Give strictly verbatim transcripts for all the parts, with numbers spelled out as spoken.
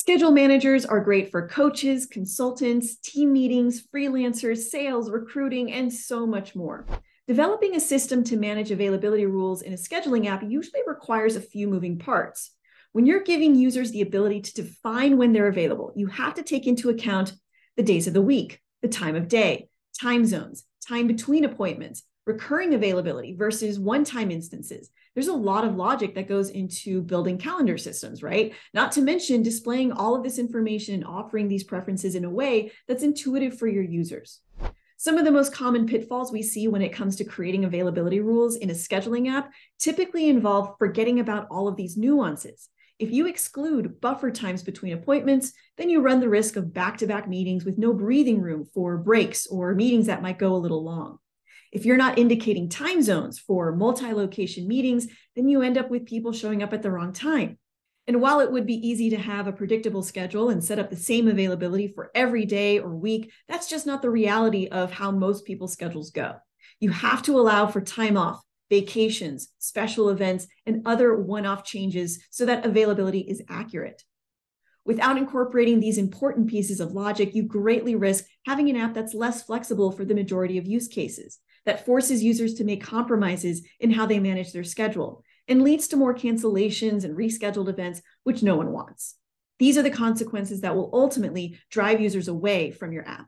Schedule managers are great for coaches, consultants, team meetings, freelancers, sales, recruiting, and so much more. Developing a system to manage availability rules in a scheduling app usually requires a few moving parts. When you're giving users the ability to define when they're available, you have to take into account the days of the week, the time of day, time zones, time between appointments, recurring availability versus one-time instances. There's a lot of logic that goes into building calendar systems, right? Not to mention displaying all of this information and offering these preferences in a way that's intuitive for your users. Some of the most common pitfalls we see when it comes to creating availability rules in a scheduling app typically involve forgetting about all of these nuances. If you exclude buffer times between appointments, then you run the risk of back-to-back meetings with no breathing room for breaks or meetings that might go a little long. If you're not indicating time zones for multi-location meetings, then you end up with people showing up at the wrong time. And while it would be easy to have a predictable schedule and set up the same availability for every day or week, that's just not the reality of how most people's schedules go. You have to allow for time off, vacations, special events, and other one-off changes so that availability is accurate. Without incorporating these important pieces of logic, you greatly risk having an app that's less flexible for the majority of use cases, that forces users to make compromises in how they manage their schedule, and leads to more cancellations and rescheduled events, which no one wants. These are the consequences that will ultimately drive users away from your app.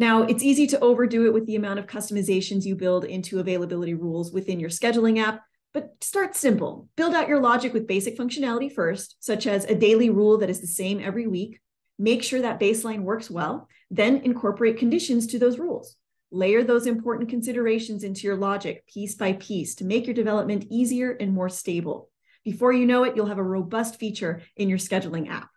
Now, it's easy to overdo it with the amount of customizations you build into availability rules within your scheduling app, but start simple. Build out your logic with basic functionality first, such as a daily rule that is the same every week. Make sure that baseline works well, then incorporate conditions to those rules. Layer those important considerations into your logic piece by piece to make your development easier and more stable. Before you know it, you'll have a robust feature in your scheduling app.